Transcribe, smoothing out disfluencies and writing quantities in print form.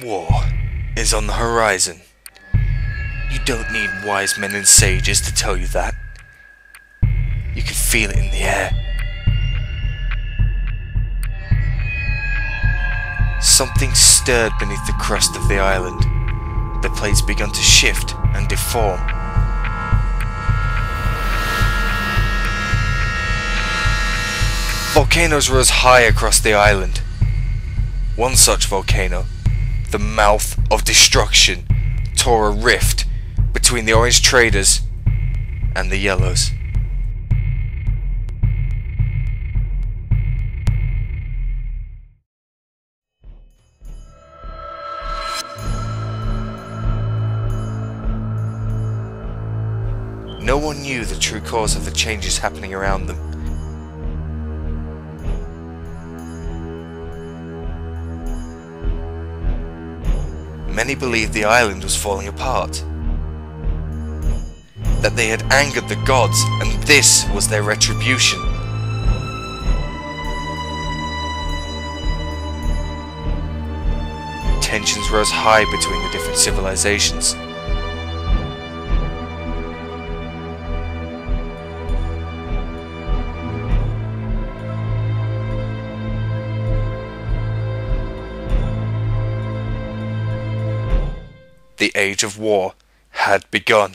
War is on the horizon. You don't need wise men and sages to tell you that. You can feel it in the air. Something stirred beneath the crust of the island. The plates began to shift and deform. Volcanoes rose high across the island. One such volcano, the Mouth of Destruction, tore a rift between the orange traders and the yellows. No one knew the true cause of the changes happening around them. Many believed the island was falling apart, that they had angered the gods, and this was their retribution. Tensions rose high between the different civilizations. The Age of War had begun.